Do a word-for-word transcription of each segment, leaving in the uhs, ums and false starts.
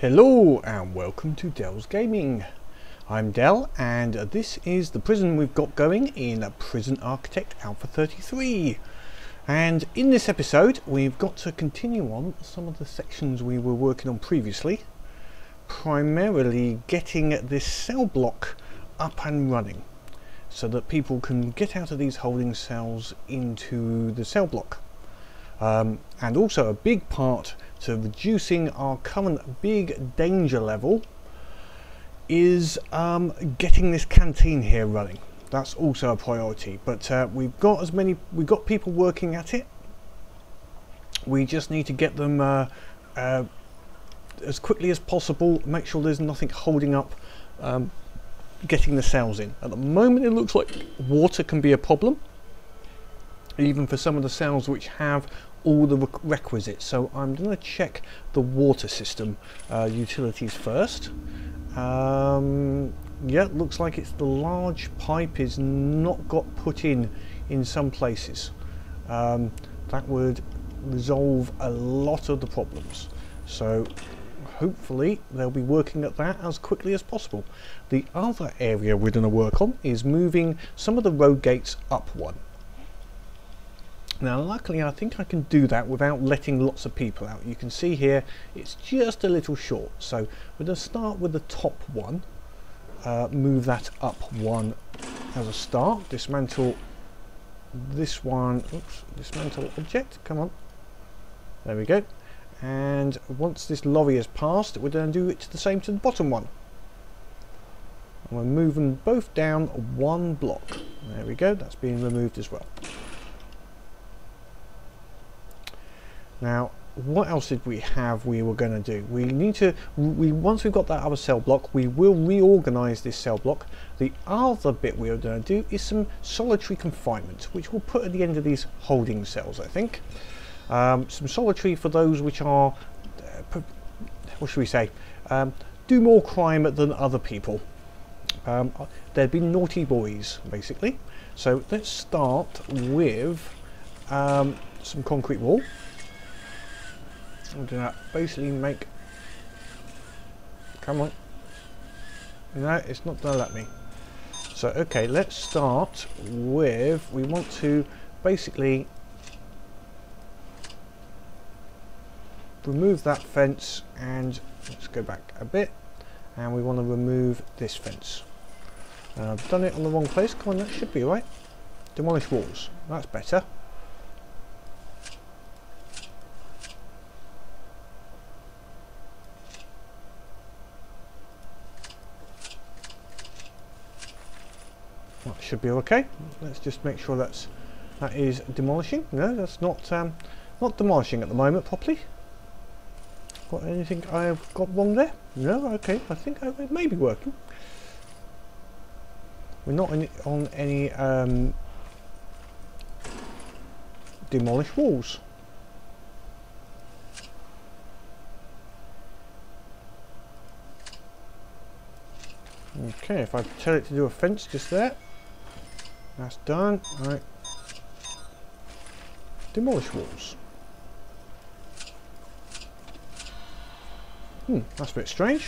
Hello and welcome to Dell's Gaming. I'm Dell and this is the prison we've got going in Prison Architect Alpha thirty-three. And in this episode we've got to continue on some of the sections we were working on previously. Primarily getting this cell block up and running so that people can get out of these holding cells into the cell block. Um, and also a big part to reducing our current big danger level is um, getting this canteen here running. That's also a priority, but uh, we've got as many we've got people working at it. We just need to get them uh, uh, as quickly as possible, make sure there's nothing holding up um, getting the cells in. At the moment it looks like water can be a problem, even for some of the cells which have all the requisites, so I'm going to check the water system uh, utilities first. Um, yeah, looks like it's the large pipe is not got put in in some places. Um, that would resolve a lot of the problems, so hopefully they'll be working at that as quickly as possible. The other area we're going to work on is moving some of the road gates up one. Now luckily I think I can do that without letting lots of people out. You can see here it's just a little short, so we're going to start with the top one, uh, move that up one as a start, dismantle this one, oops, dismantle object, come on, there we go, and once this lorry has passed we're going to do it to the same to the bottom one. And we're moving both down one block, there we go, that's being removed as well. Now what else did we have we were going to do? We need to, we once we've got that other cell block we will reorganize this cell block. The other bit we are going to do is some solitary confinement, which we'll put at the end of these holding cells I think. Um, some solitary for those which are, uh, what should we say, um, do more crime than other people. Um, they'd be naughty boys basically. So let's start with um, some concrete wall. I'm going to basically make, come on, no it's not going to let me. So okay, let's start with, we want to basically remove that fence, and let's go back a bit, and we want to remove this fence. Now, I've done it on the wrong place, come on, that should be right. Demolish walls, that's better. Should be okay. Let's just make sure that's that is demolishing. No, that's not um, not demolishing at the moment properly. Got anything I've got wrong there? No. Okay. I think I, it may be working. We're not in, on any um, demolished walls. Okay. If I tell it to do a fence just there. That's done. Alright. Demolish walls. Hmm, that's a bit strange.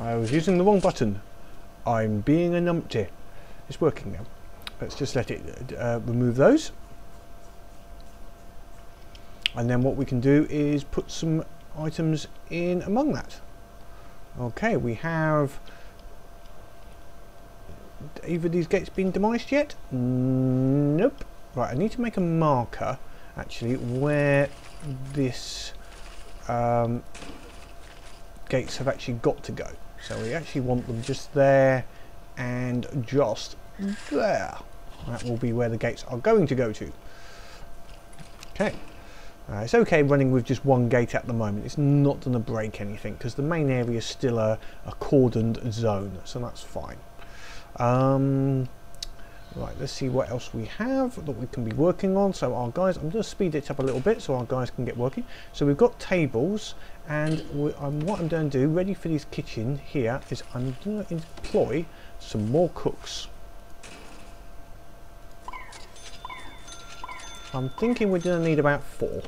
I was using the wrong button. I'm being a numpty. It's working now. Let's just let it uh, remove those. And then what we can do is put some items in among that. Okay, we have either these gates been demolished yet? Nope. Right, I need to make a marker actually where this um, gates have actually got to go. So we actually want them just there and just there. That will be where the gates are going to go to. Okay. Uh, it's okay running with just one gate at the moment, it's not going to break anything because the main area is still a, a cordoned zone, so that's fine. Um, right, let's see what else we have that we can be working on. So our guys, I'm going to speed it up a little bit so our guys can get working. So we've got tables, and we, um, what I'm going to do, ready for this kitchen here, is I'm going to employ some more cooks. I'm thinking we're going to need about four,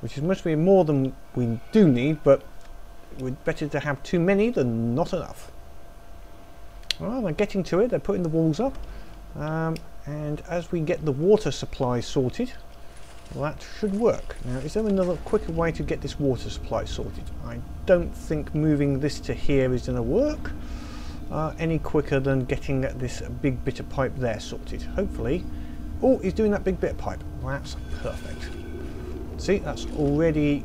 which is must be more than we do need, but we're better to have too many than not enough. Well, they're getting to it, they're putting the walls up, um, and as we get the water supply sorted, well, that should work. Now, is there another quicker way to get this water supply sorted? I don't think moving this to here is going to work uh, any quicker than getting this big bit of pipe there sorted, hopefully. Oh, he's doing that big bit of pipe. That's perfect. See, that's already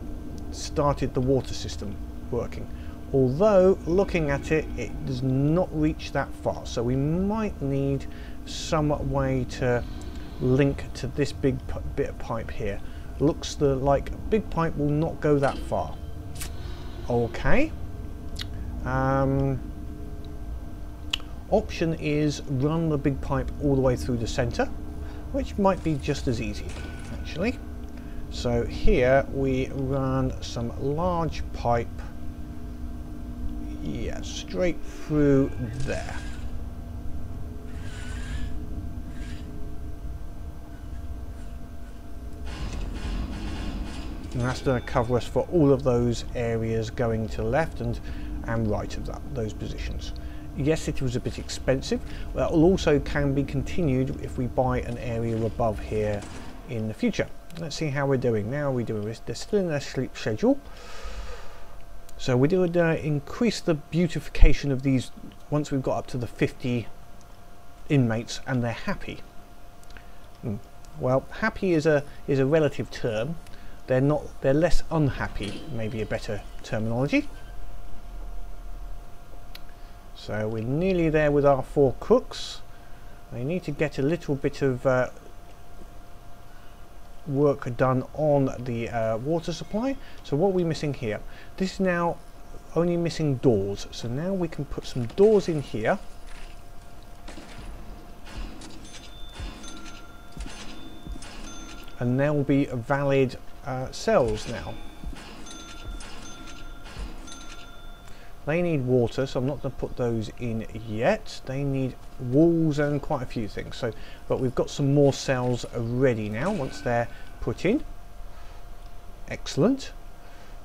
started the water system working. Although, looking at it, it does not reach that far. So we might need some way to link to this big bit of pipe here. Looks the, like a big pipe will not go that far. Okay. Um, option is run the big pipe all the way through the centre, which might be just as easy, actually. So here we run some large pipe, yeah, straight through there. And that's going to cover us for all of those areas going to the left and, and right of that, those positions. Yes, it was a bit expensive. That also can be continued if we buy an area above here in the future. Let's see how we're doing now. We're doing this still in their sleep schedule. So we're going to uh, increase the beautification of these once we've got up to the fifty inmates and they're happy. Mm. Well, happy is a is a relative term. They're not. They're less unhappy. Maybe a better terminology. So we're nearly there with our four cooks. They need to get a little bit of uh, work done on the uh, water supply. So what are we missing here? This is now only missing doors. So now we can put some doors in here. And there will be valid uh, cells now. They need water, so I'm not going to put those in yet. They need walls and quite a few things. So, but we've got some more cells ready now once they're put in. Excellent.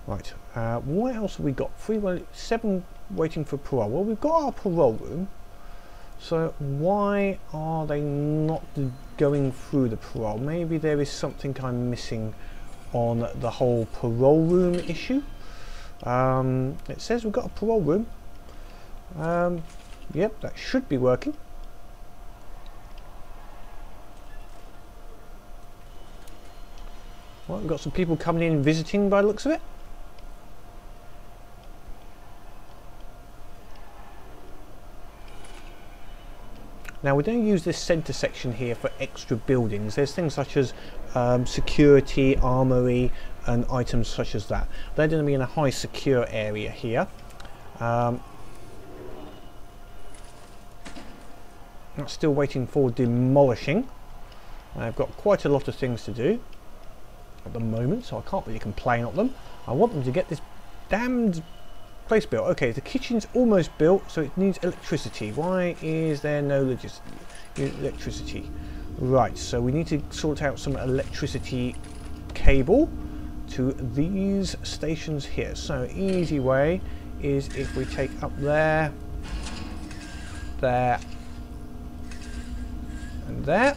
Right, uh, what else have we got? Three, well, seven waiting for parole. Well, we've got our parole room. So why are they not going through the parole? Maybe there is something I'm missing on the whole parole room issue. Um, it says we've got a parole room. Um, yep, that should be working. Well, we've got some people coming in and visiting by the looks of it. Now we don't use this centre section here for extra buildings. There's things such as um, security, armoury and items such as that. They're going to be in a high secure area here. Um, I'm still waiting for demolishing. I've got quite a lot of things to do at the moment, so I can't really complain of them. I want them to get this damned place built. Okay, the kitchen's almost built, so it needs electricity. Why is there no logis- electricity? Right, so we need to sort out some electricity cable to these stations here. So easy way is if we take up there, there, and there.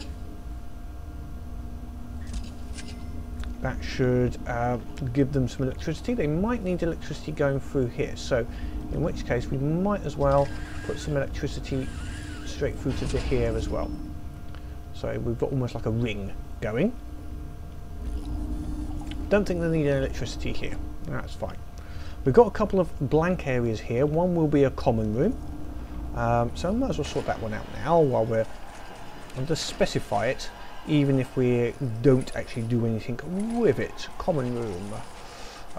That should uh, give them some electricity. They might need electricity going through here, so in which case we might as well put some electricity straight through to here as well. So we've got almost like a ring going. Don't think they need any electricity here. That's fine. We've got a couple of blank areas here. One will be a common room, um, so I might as well sort that one out now while we're... I'll just specify it, even if we don't actually do anything with it. Common room.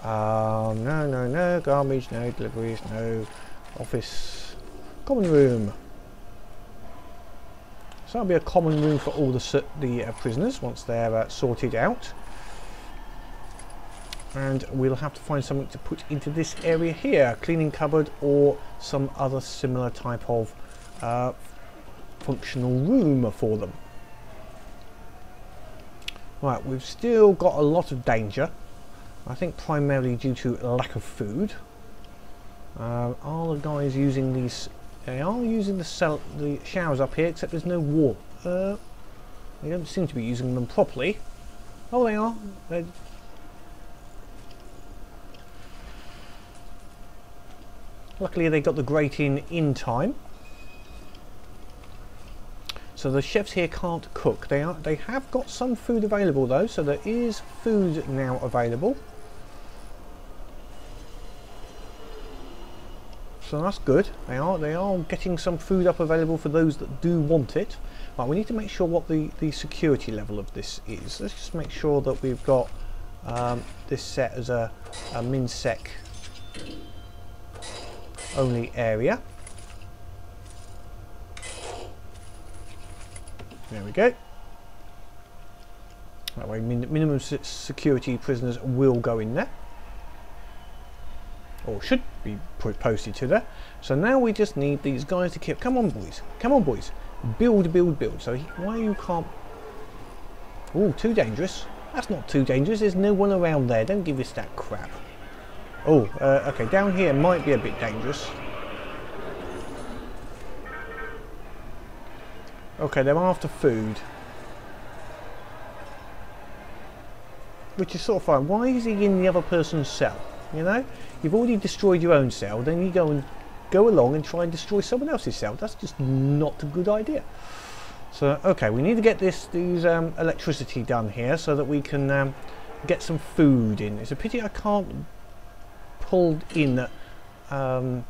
Um, no, no, no. Garbage, no. Deliveries, no. Office. Common room. So that'll be a common room for all the, the uh, prisoners once they're uh, sorted out. And we'll have to find something to put into this area here. Cleaning cupboard or some other similar type of uh, functional room for them. Right, we've still got a lot of danger, I think primarily due to lack of food. Uh, are the guys using these? They are using the, cell, the showers up here, except there's no water. Uh, they don't seem to be using them properly. Oh, they are. They're Luckily they got the grate in in time, so the chefs here can't cook. They are they have got some food available though, so there is food now available. So that's good. They are they are getting some food up available for those that do want it. Right, we need to make sure what the the security level of this is. Let's just make sure that we've got um, this set as a, a MinSec only area. There we go. That way min minimum security prisoners will go in there, or should be posted to there. So now we just need these guys to keep, come on boys, come on boys, build, build, build. So he, why you can't, oh, too dangerous. That's not too dangerous, there's no one around there, don't give us that crap. Oh, uh, okay, down here might be a bit dangerous. Okay, they're after food. Which is sort of fine. Why is he in the other person's cell? You know? You've already destroyed your own cell, then you go and go along and try and destroy someone else's cell. That's just not a good idea. So, okay, we need to get this these um, electricity done here so that we can um, get some food in. It's a pity I can't pulled in um,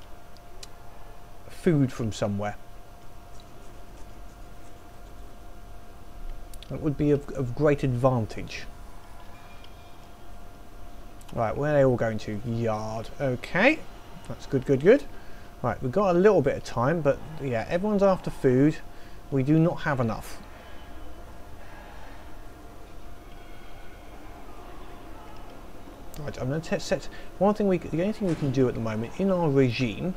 food from somewhere. That would be of, of great advantage. Right, where are they all going to? Yard. Okay, that's good, good, good. Right, we've got a little bit of time, but yeah, everyone's after food. We do not have enough. Right, I'm going to set one thing. We the only thing we can do at the moment in our regime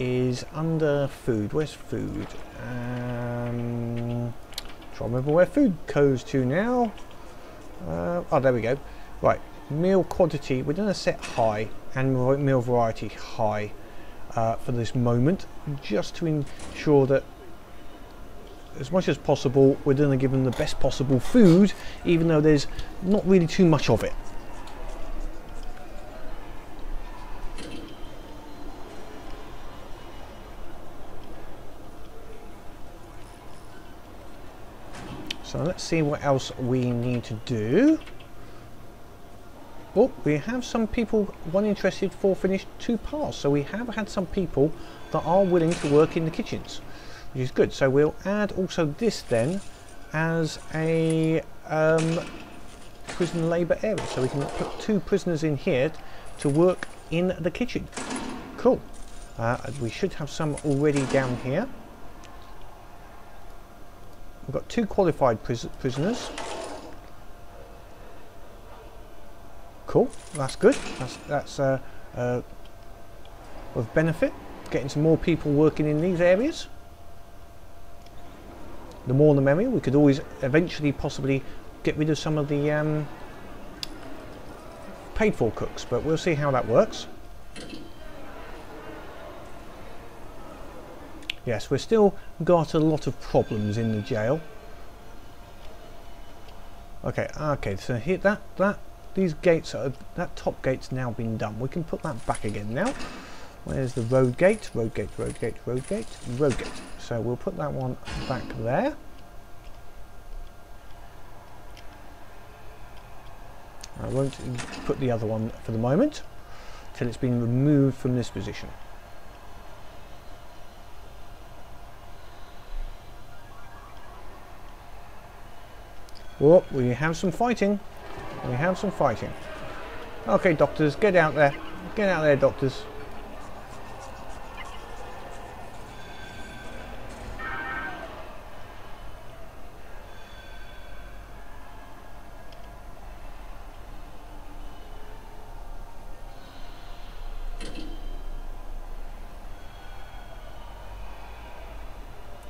is under food. Where's food? Um, try to remember where food goes to now. Uh, oh, there we go. Right, meal quantity. We're going to set high and meal variety high uh, for this moment, just to ensure that as much as possible we're going to give them the best possible food, even though there's not really too much of it. So let's see what else we need to do. Oh, we have some people, one interested, four finished, two passed. So we have had some people that are willing to work in the kitchens, which is good. So we'll add also this then as a um, prison labour area. So we can put two prisoners in here to work in the kitchen. Cool. Uh, we should have some already down here. We've got two qualified pris prisoners. Cool, that's good. That's, that's uh, uh, of benefit. Getting some more people working in these areas. The more the merrier. We could always eventually possibly get rid of some of the um, paid for cooks, but we'll see how that works. Yes, we've still got a lot of problems in the jail. Okay, okay. So here, that that these gates are that top gate's now been done. We can put that back again now. Where's the road gate? Road gate, road gate, road gate, road gate. So we'll put that one back there. I won't put the other one for the moment till it's been removed from this position. Oh, we have some fighting. We have some fighting. Okay, doctors, get out there. Get out there, doctors.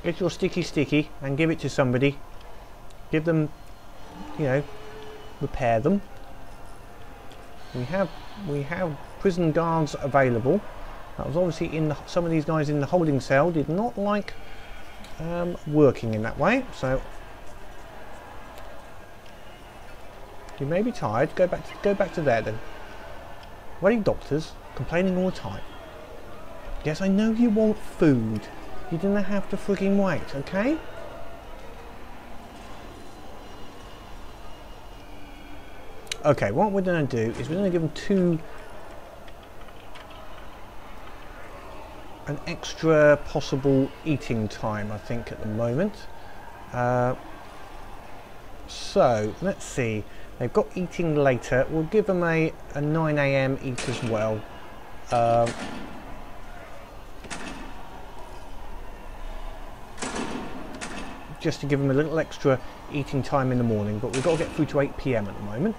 Get your sticky sticky and give it to somebody. Give them, you know, repair them. We have we have prison guards available. That was obviously in the, some of these guys in the holding cell did not like um, working in that way, so you may be tired. Go back to, go back to there then. Waiting doctors complaining all the time. Yes, I know you want food. You didn't have to frigging wait, okay? Okay, what we're going to do is we're going to give them two... an extra possible eating time, I think, at the moment. Uh, so, let's see. They've got eating later. We'll give them a, a nine A M eat as well. Um, just to give them a little extra eating time in the morning, but we've got to get through to eight P M at the moment.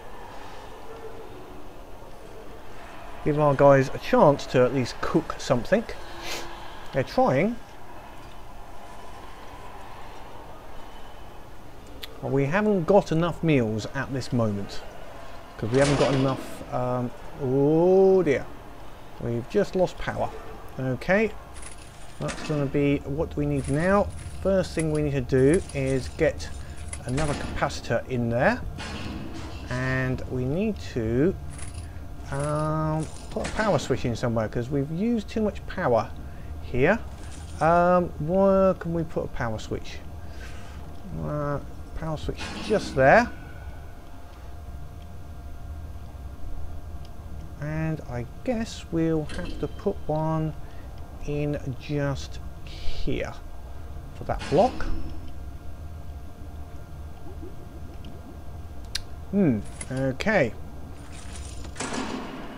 Give our guys a chance to at least cook something. They're trying. Well, we haven't got enough meals at this moment because we haven't got enough. Um, oh dear, we've just lost power. Okay, that's going to be what do we need now. First thing we need to do is get another capacitor in there, and we need to Um, put a power switch in somewhere because we've used too much power here. Um, where can we put a power switch? Uh, power switch just there. And I guess we'll have to put one in just here for that block. Hmm, okay.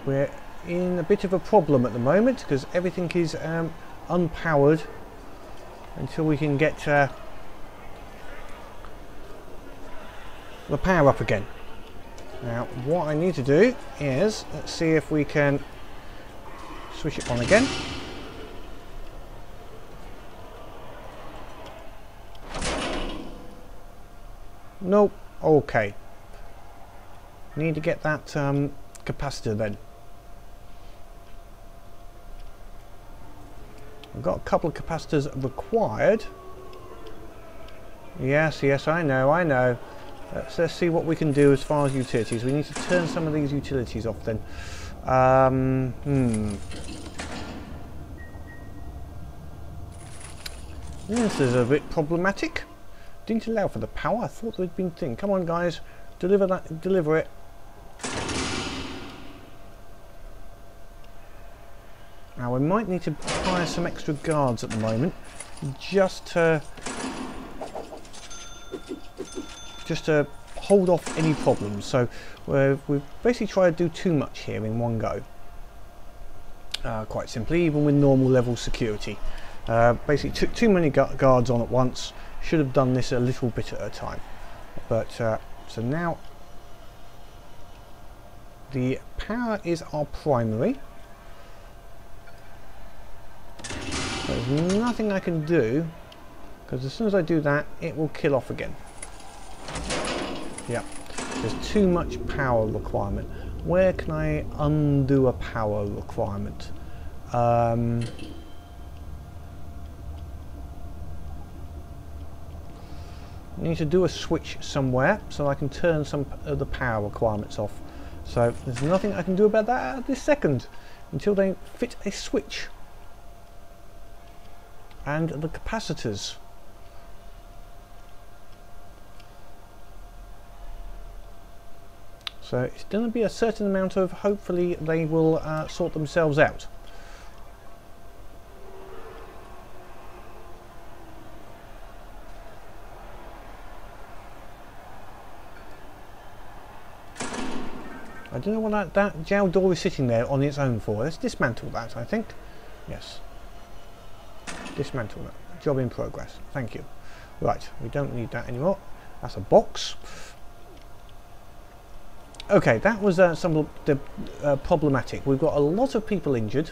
We're in a bit of a problem at the moment because everything is um, unpowered until we can get uh, the power up again. Now what I need to do is, let's see if we can switch it on again. Nope, okay. Need to get that um, capacitor then. I've got a couple of capacitors required. Yes, yes, I know, I know. Let's, let's see what we can do as far as utilities. We need to turn some of these utilities off then. Um, hmm. This is a bit problematic. Didn't allow for the power. I thought there'd been thing. Come on, guys, deliver that. Deliver it. Now we might need to hire some extra guards at the moment, just to just to hold off any problems. So we're, we've basically tried to do too much here in one go. Uh, quite simply, even with normal level security, uh, basically took too many gu guards on at once. Should have done this a little bit at a time. But uh, so now the power is our primary. There's nothing I can do because as soon as I do that it will kill off again. Yeah, there's too much power requirement. Where can I undo a power requirement? Um, I need to do a switch somewhere so I can turn some of the power requirements off. So there's nothing I can do about that at this second until they fit a switch. And the capacitors. So it's going to be a certain amount of, hopefully they will uh, sort themselves out. I don't know what that, that jail door is sitting there on its own for. Let's dismantle that, I think. Yes. Dismantle that. Job in progress. Thank you. Right, we don't need that anymore. That's a box. Okay, that was uh, some of the uh, problematic. We've got a lot of people injured.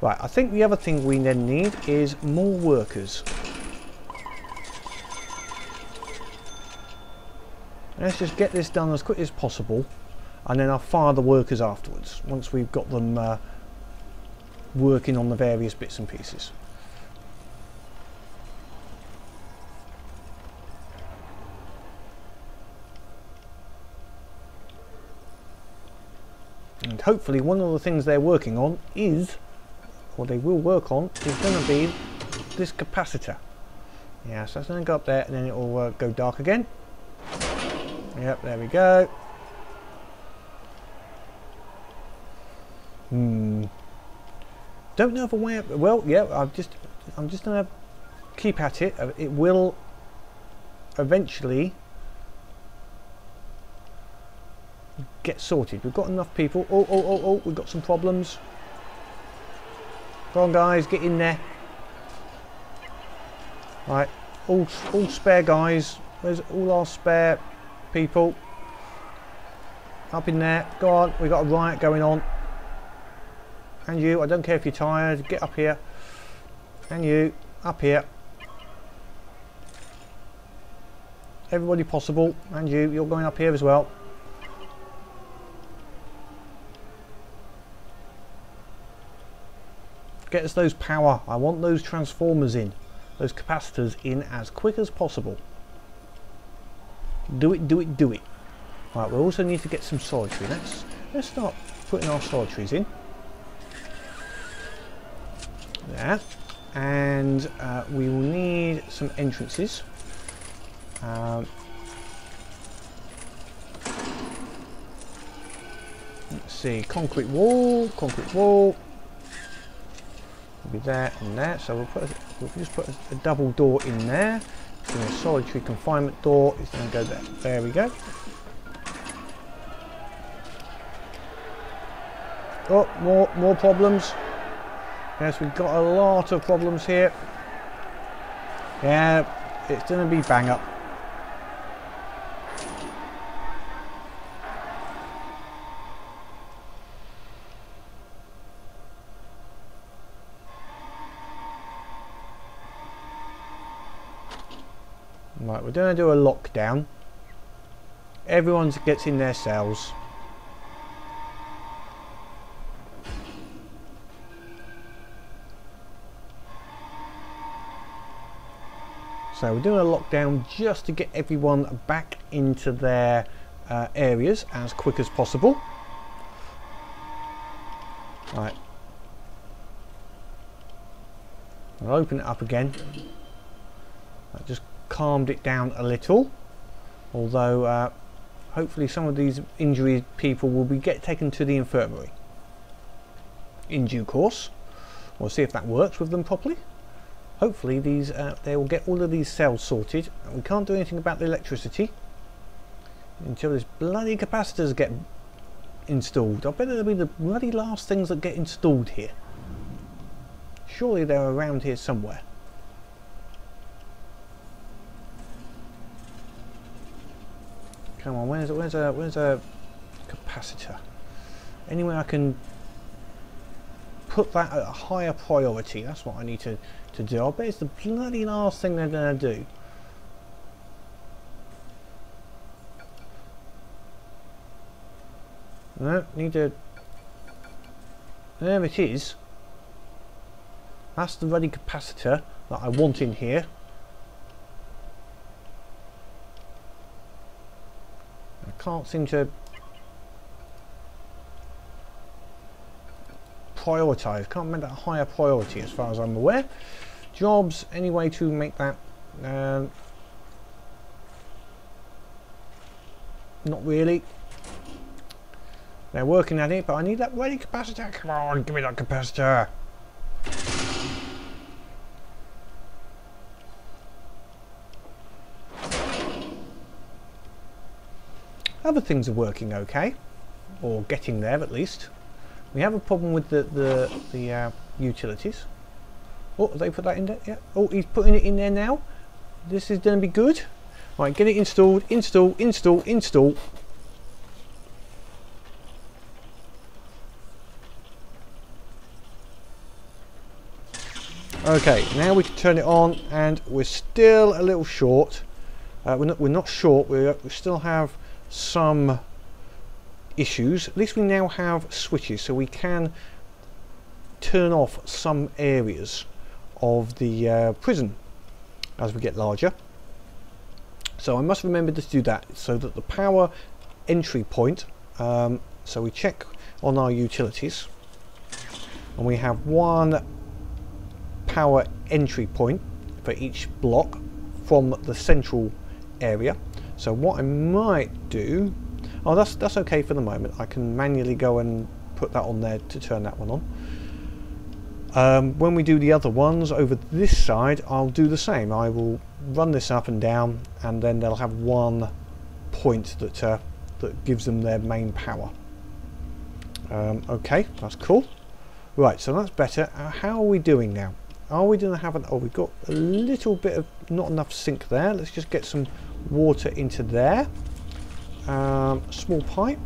Right, I think the other thing we then need is more workers. And let's just get this done as quickly as possible, and then I'll fire the workers afterwards once we've got them uh, working on the various bits and pieces. And hopefully one of the things they're working on is, or they will work on, is going to be this capacitor. Yeah, so that's going to go up there and then it will uh, go dark again. Yep, there we go. Hmm. Don't know if a way up. Well, yeah, I've just, I'm just going to keep at it. It will eventually get sorted. We've got enough people. Oh, oh, oh, oh, we've got some problems. Go on, guys, get in there. Right, all, all spare guys. Where's all our spare people? Up in there. Go on, we've got a riot going on. And you, I don't care if you're tired, get up here. And you, up here. Everybody possible. And you, you're going up here as well. Get us those power. I want those transformers in, those capacitors in as quick as possible. Do it, do it, do it. Right, we also need to get some solitary. Let's let's start putting our solitaries in. There, and uh, we will need some entrances. Um, let's see, concrete wall, concrete wall. Be there and there, so we'll put a, we'll just put a, a double door in there. So a solitary confinement door is going to go there. There we go. Oh, more more problems. Yes, we've got a lot of problems here. Yeah, it's going to be bang up. Right, we're going to do a lockdown. Everyone gets in their cells. So we're doing a lockdown just to get everyone back into their uh, areas as quick as possible. Right. I'll open it up again. Right, just calmed it down a little, although uh, hopefully some of these injured people will be get taken to the infirmary in due course. We'll see if that works with them properly. Hopefully these uh, they will get all of these cells sorted. We can't do anything about the electricity until these bloody capacitors get installed. I bet it'll be the bloody last things that get installed here. Surely they're around here somewhere. Come on, where's, where's, a, where's a capacitor? Anywhere I can put that at a higher priority, that's what I need to, to do. I bet it's the bloody last thing they're going to do. No, need to... There it is. That's the bloody capacitor that I want in here. Can't seem to prioritise, can't make that higher priority as far as I'm aware. Jobs, any way to make that um, not really. They're working at it, but I need that ready capacitor. Come on, give me that capacitor. Other things are working okay, or getting there at least. We have a problem with the the, the uh, utilities. Oh, have they put that in there? Yeah. Oh, he's putting it in there now. This is going to be good. Right, get it installed, install, install, install. Okay, now we can turn it on, and we're still a little short. Uh, we're, not, we're not short, we're, we still have some issues. At least we now have switches, so we can turn off some areas of the uh, prison as we get larger. So I must remember to do that, so that the power entry point, um, so we check on our utilities and we have one power entry point for each block from the central area. So what I might do, oh that's that's okay for the moment, I can manually go and put that on there to turn that one on. Um, when we do the other ones over this side, I'll do the same. I will run this up and down, and then they'll have one point that uh, that gives them their main power. Um, okay, that's cool. Right, so that's better. Uh, how are we doing now? Are we going to have an... Oh, we've got a little bit of... Not enough sink there. Let's just get some water into there. Um, small pipe.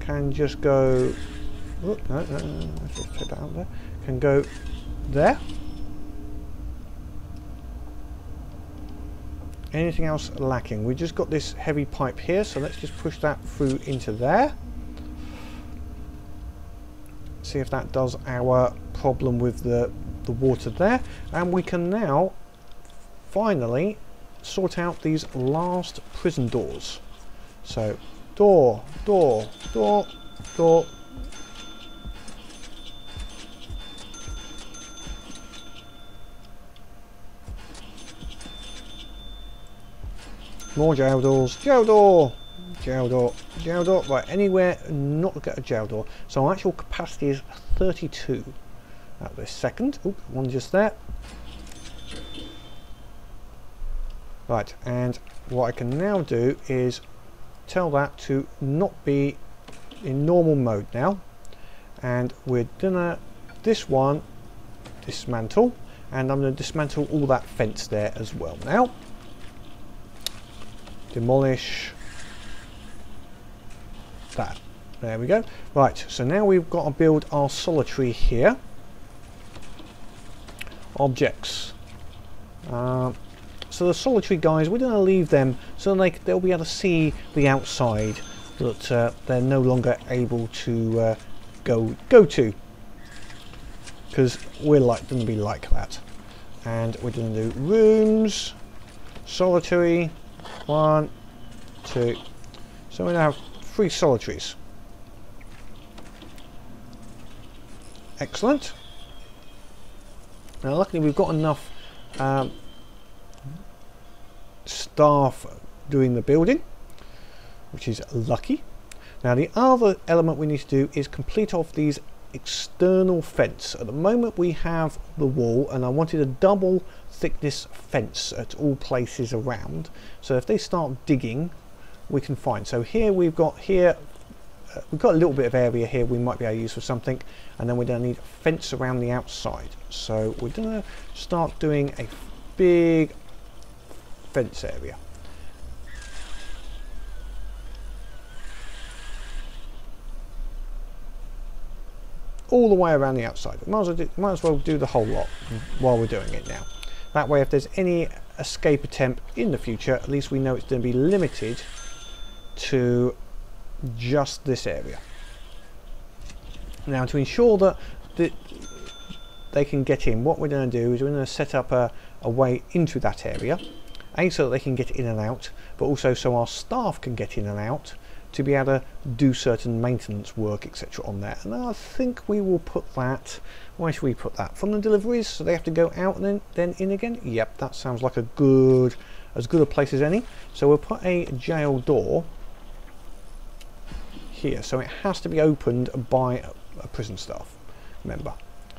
Can just go... Oh, no, no, no. Let's just take that out there. Can go there. Anything else lacking? We just got this heavy pipe here, so let's just push that through into there. See if that does our problem with the, the water there. And we can now finally sort out these last prison doors. So door, door, door, door. More jail doors, jail door, jail door, jail door. Right, anywhere not get a jail door. So our actual capacity is thirty-two at this second. Oop, one just there. Right, and what I can now do is tell that to not be in normal mode now. And we're gonna this one dismantle, and I'm gonna dismantle all that fence there as well now. Demolish that. There we go. Right, so now we've got to build our solitary here. Objects. Um, so the solitary guys, we're going to leave them so they, they'll be able to see the outside that uh, they're no longer able to uh, go go to. Because we're like, going to be like that. And we're going to do rooms, solitary. One, two. So we now have three solitaries. Excellent. Now, luckily, we've got enough um, staff doing the building, which is lucky. Now, the other element we need to do is complete off these external fence. At the moment, we have the wall, and I wanted a double thickness fence at all places around, so if they start digging we can find. So here we've got here uh, we've got a little bit of area here we might be able to use for something, and then we're going to need a fence around the outside, so we're going to start doing a big fence area. All the way around the outside. Might as well do, might as well do the whole lot while we're doing it now. That way if there's any escape attempt in the future, at least we know it's going to be limited to just this area. Now to ensure that the, they can get in, what we're going to do is we're going to set up a, a way into that area, A, so that they can get in and out, but also so our staff can get in and out to be able to do certain maintenance work, et cetera on there. And I think we will put that, where should we put that? From the deliveries, so they have to go out and then, then in again? Yep, that sounds like a good, as good a place as any. So we'll put a jail door here, so it has to be opened by a, a prison staff member,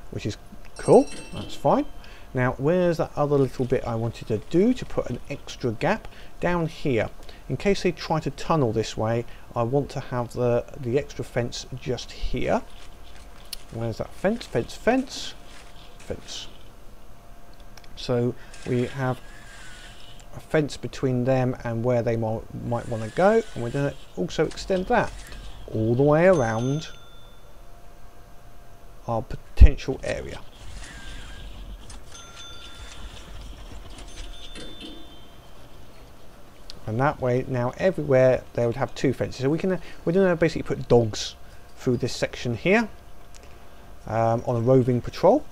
which is cool, that's fine. Now, where's that other little bit I wanted to do to put an extra gap? Down here. In case they try to tunnel this way, I want to have the, the extra fence just here. Where's that fence? Fence, fence, fence. So we have a fence between them and where they might, might want to go. And we're going to also extend that all the way around our potential area. and that way now everywhere they would have two fences. So we can we're going to basically put dogs through this section here um, on a roving patrol.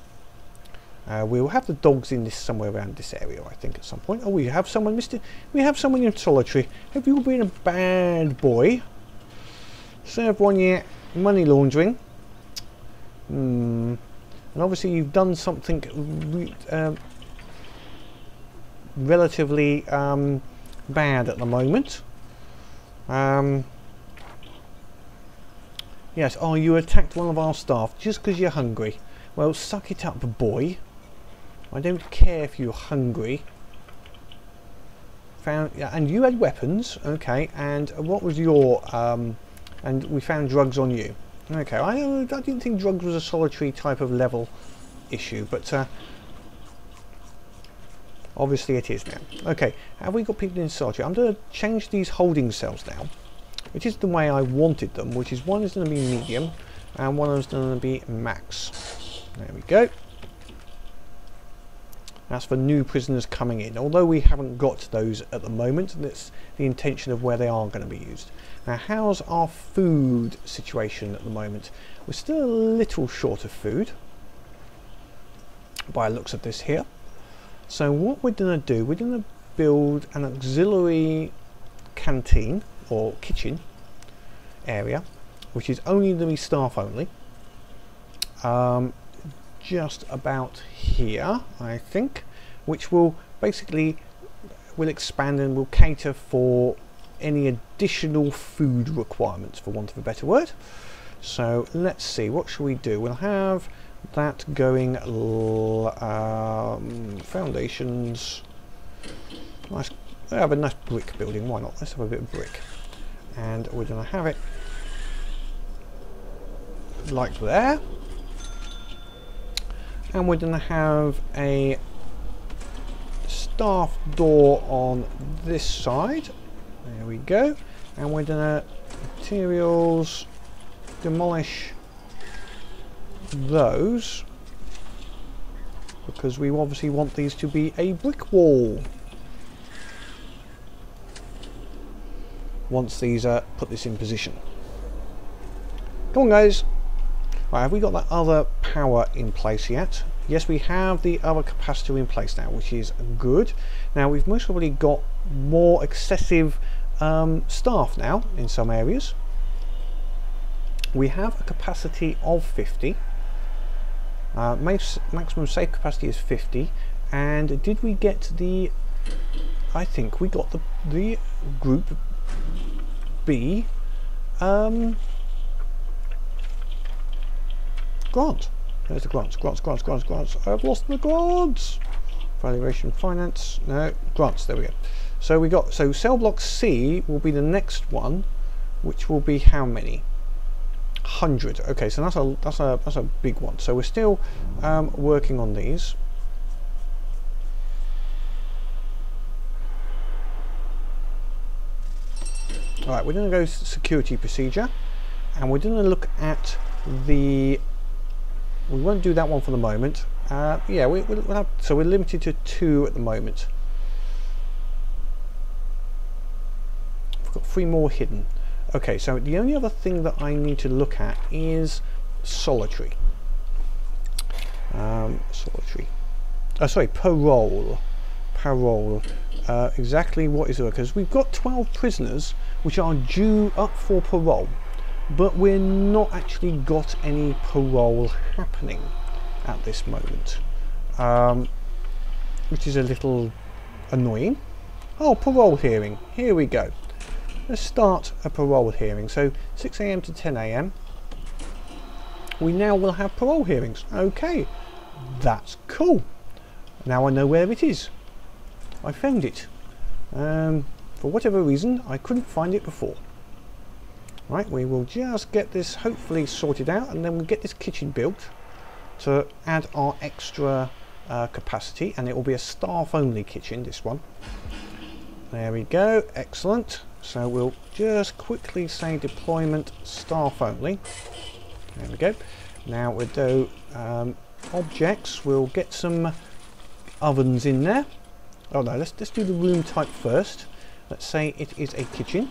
Uh, we will have the dogs in this somewhere around this area, I think, at some point. Oh, we have someone, Mister We have someone in solitary. Have you been a bad boy? Serve one year money laundering. Hmm. And obviously, you've done something re um, relatively um, bad at the moment. Um, yes. Oh, you attacked one of our staff just because you're hungry. Well, suck it up, boy. I don't care if you're hungry. Found, yeah, and you had weapons, okay. And what was your? Um, and we found drugs on you, okay. I, I didn't think drugs was a solitary type of level issue, but uh, obviously it is now. Okay, have we got people in solitary? I'm going to change these holding cells now, which is the way I wanted them. Which is one is going to be medium, and one is going to be max. There we go. That's for new prisoners coming in. Although we haven't got those at the moment, that's the intention of where they are going to be used. Now, how's our food situation at the moment? We're still a little short of food, by the looks of this here. So what we're going to do, we're going to build an auxiliary canteen, or kitchen area, which is only going to be staff only. Um, just about here, I think, which will basically will expand and will cater for any additional food requirements, for want of a better word. So let's see, what shall we do? We'll have that going um, foundations. Nice. We'll have a nice brick building. Why not? Let's have a bit of brick, and we're going to have it like there. And we're going to have a staff door on this side. There we go. And we're going to materials demolish those, because we obviously want these to be a brick wall. Once these are put this in position. Come on, guys. Right, have we got that other power in place yet? Yes, we have the other capacitor in place now, which is good. Now, we've most probably got more excessive um, staff now in some areas. We have a capacity of fifty. Uh, max, maximum safe capacity is fifty. And did we get the... I think we got the, the group B... Um, grant. There's the grants, grants, grants, grants, grants. I've lost the grants. Valuation, finance, no, grants, there we go. So we got, so cell block C will be the next one, which will be how many? one hundred. Okay, so that's a, that's a, that's a big one. So we're still um, working on these. All right, we're gonna go security procedure, and we're gonna look at the we won't do that one for the moment. Uh, yeah, we, we'll have, so we're limited to two at the moment. We've got three more hidden. Okay, so the only other thing that I need to look at is solitary. Um, solitary. Oh, sorry, parole. Parole. Uh, exactly what is it? Because we've got twelve prisoners which are due up for parole, but we're not actually got any parole happening at this moment, um, which is a little annoying. Oh, parole hearing, here we go. Let's start a parole hearing. So six A M to ten A M we now will have parole hearings. Okay, that's cool. Now I know where it is. I found it. Um, for whatever reason I couldn't find it before. Right, we will just get this hopefully sorted out, and then we'll get this kitchen built to add our extra uh, capacity, and it will be a staff only kitchen, this one. There we go, excellent. So we'll just quickly say deployment staff only. There we go. Now we'll do um, objects, we'll get some ovens in there. Oh no, let's, let's do the room type first. Let's say it is a kitchen.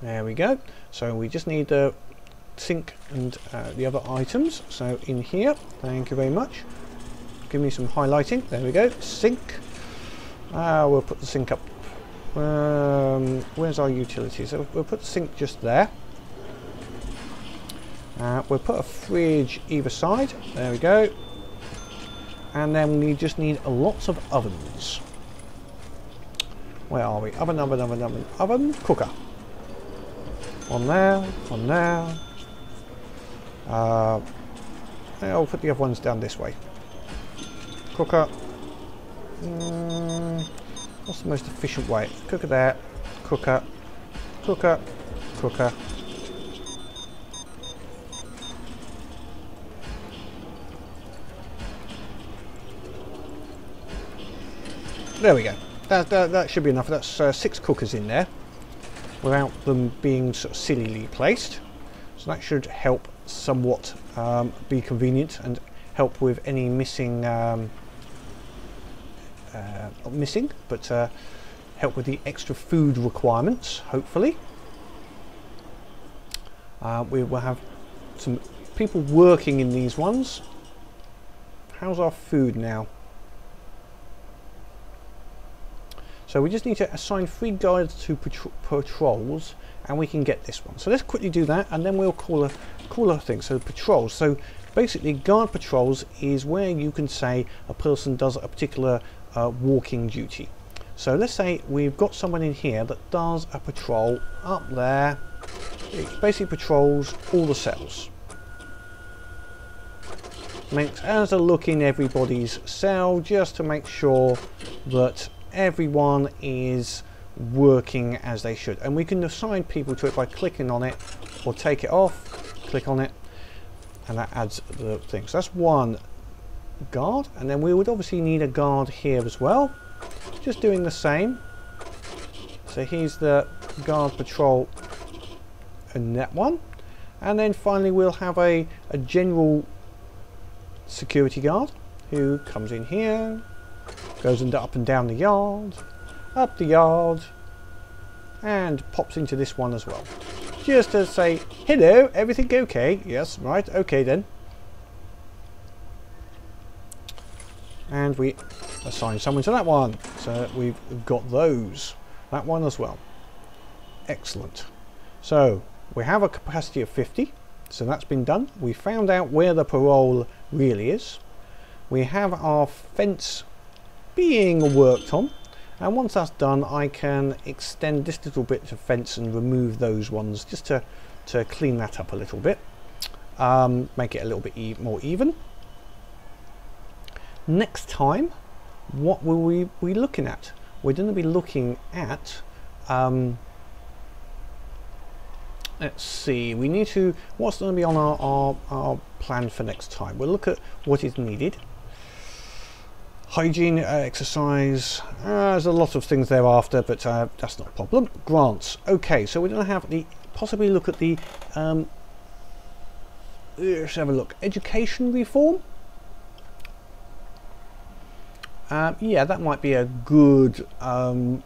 There we go. So we just need the sink and uh, the other items. So in here, thank you very much. Give me some highlighting. There we go. Sink. Uh, we'll put the sink up. Um, where's our utilities? So we'll put the sink just there. Uh, we'll put a fridge either side. There we go. And then we just need lots of ovens. Where are we? Oven, oven, oven, oven, oven, cooker. One there, one there. Uh, I'll put the other ones down this way. Cooker. Mm, what's the most efficient way? Cooker there, cooker, cooker, cooker. There we go. That, that, that should be enough. That's uh, six cookers in there without them being sort of sillily placed. So that should help somewhat um, be convenient and help with any missing, um, uh, not missing, but uh, help with the extra food requirements, hopefully. Uh, we will have some people working in these ones. How's our food now? So we just need to assign three guards to patro patrols, and we can get this one. So let's quickly do that, and then we'll call a call a thing. So patrols. So basically, guard patrols is where you can say a person does a particular uh, walking duty. So let's say we've got someone in here that does a patrol up there. It basically patrols all the cells. Makes as a look in everybody's cell just to make sure that everyone is working as they should, and we can assign people to it by clicking on it or take it off, click on it, and that adds the thing. So that's one guard, and then we would obviously need a guard here as well, just doing the same. So here's the guard patrol and that one, and then finally we'll have a, a general security guard who comes in here, goes and up and down the yard, up the yard, and pops into this one as well, just to say hello, everything okay? Yes, right, okay then. And we assign someone to that one, so we've got those, that one as well. Excellent. So we have a capacity of fifty, so that's been done. We found out where the parole really is. We have our fence being worked on, and once that's done I can extend this little bit of fence and remove those ones just to to clean that up a little bit, um, make it a little bit e more even. Next time, what will we be looking at? We're going to be looking at um, let's see, we need to, what's going to be on our, our, our plan for next time? We'll look at what is needed. Hygiene, uh, exercise, uh, there's a lot of things thereafter, but uh, that's not a problem. Grants. Okay, so we're going to have the possibly look at the um, let's have a look. Education reform. Um, yeah, that might be a good um,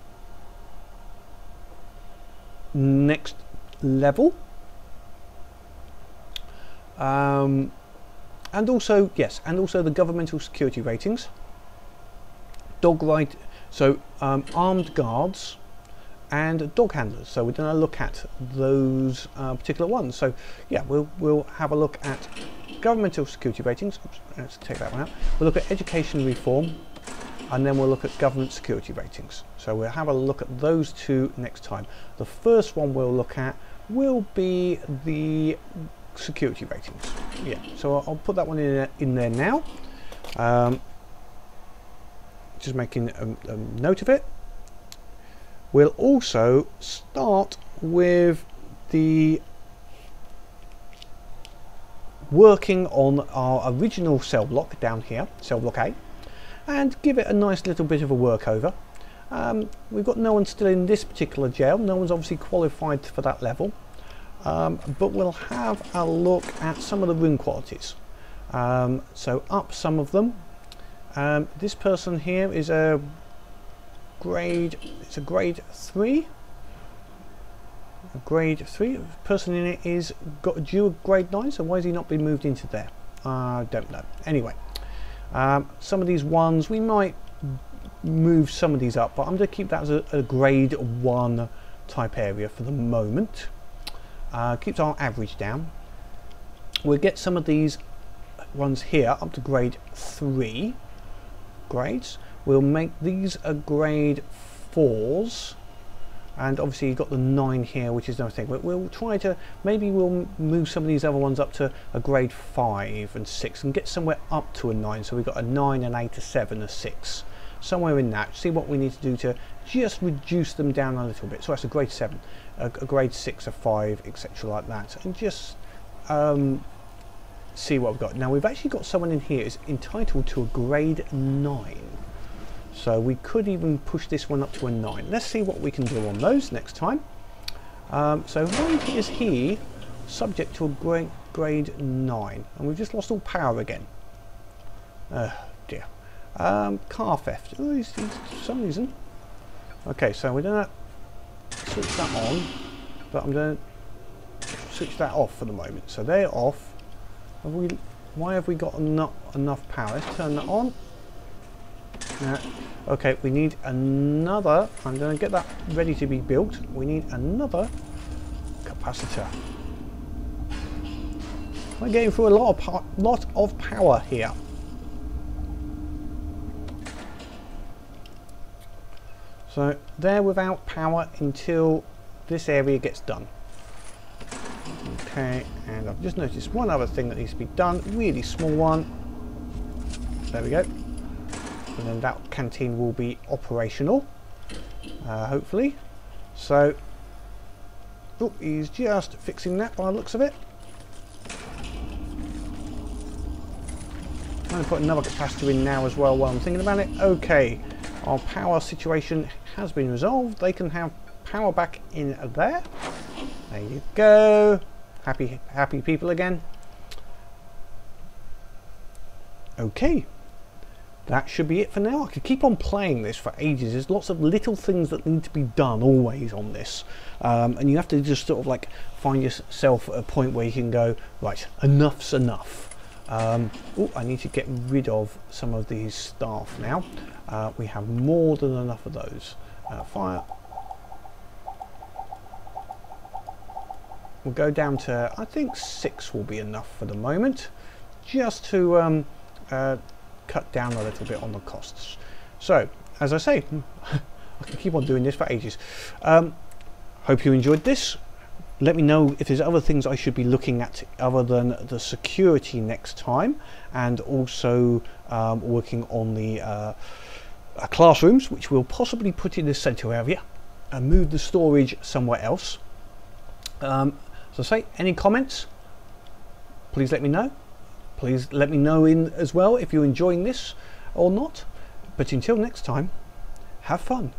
next level. Um, and also yes, and also the governmental security ratings. Dog right, so um, armed guards and dog handlers. So we're going to look at those uh, particular ones. So yeah, we'll we'll have a look at governmental security ratings. Oops, let's take that one out. We'll look at education reform, and then we'll look at government security ratings. So we'll have a look at those two next time. The first one we'll look at will be the security ratings. Yeah. So I'll, I'll put that one in there, in there now. Um, Just making a, a note of it. We'll also start with the working on our original cell block down here, cell block A, and give it a nice little bit of a workover. Um, we've got no one still in this particular jail, no one's obviously qualified for that level, um, but we'll have a look at some of the room qualities. Um, so up some of them. Um, this person here is a grade, it's a grade three. A grade three. The person in it is got due a grade nine, so why has he not been moved into there? I uh, don't know. Anyway, um, some of these ones we might move some of these up, but I'm going to keep that as a, a grade one type area for the moment. Uh, keeps our average down. We'll get some of these ones here up to grade three grades. We'll make these a grade fours, and obviously you've got the nine here, which is another thing. But we'll try to, maybe we'll move some of these other ones up to a grade five and six and get somewhere up to a nine. So we've got a nine, an eight, a seven, a six, somewhere in that. See what we need to do to just reduce them down a little bit. So that's a grade seven, a, a grade six, a five, etc. like that, and just um, see what we've got. Now we've actually got someone in here is entitled to a grade nine, so we could even push this one up to a nine. Let's see what we can do on those next time. Um, so why is he subject to a grade grade nine? And we've just lost all power again. Oh dear. Um, car theft. Ooh, he's, he's, for some reason. Okay, so we're gonna switch that on, but I'm gonna switch that off for the moment. So they're off. Have we? Why have we got not enough power? Let's turn that on. Now, okay, we need another. I'm going to get that ready to be built. We need another capacitor. We're getting through a lot of lot of power here. So they're without power until this area gets done. Okay, and I've just noticed one other thing that needs to be done. Really small one. There we go. And then that canteen will be operational, uh, hopefully. So, oh, he's just fixing that by the looks of it. I'm going to put another capacitor in now as well while I'm thinking about it. Okay, our power situation has been resolved. They can have power back in there. There you go. Happy, happy people again. Okay. That should be it for now. I could keep on playing this for ages. There's lots of little things that need to be done always on this, um, and you have to just sort of like find yourself at a point where you can go, right, enough's enough. Um, oh, I need to get rid of some of these staff now. Uh, we have more than enough of those. Uh, fire. We'll go down to, I think six will be enough for the moment, just to um, uh, cut down a little bit on the costs. So as I say, I can keep on doing this for ages. Um, hope you enjoyed this. Let me know if there's other things I should be looking at other than the security next time, and also um, working on the uh, classrooms, which we'll possibly put in the central area and move the storage somewhere else. Um, as I say, any comments, please let me know. Please let me know in as well if you're enjoying this or not. But until next time, have fun.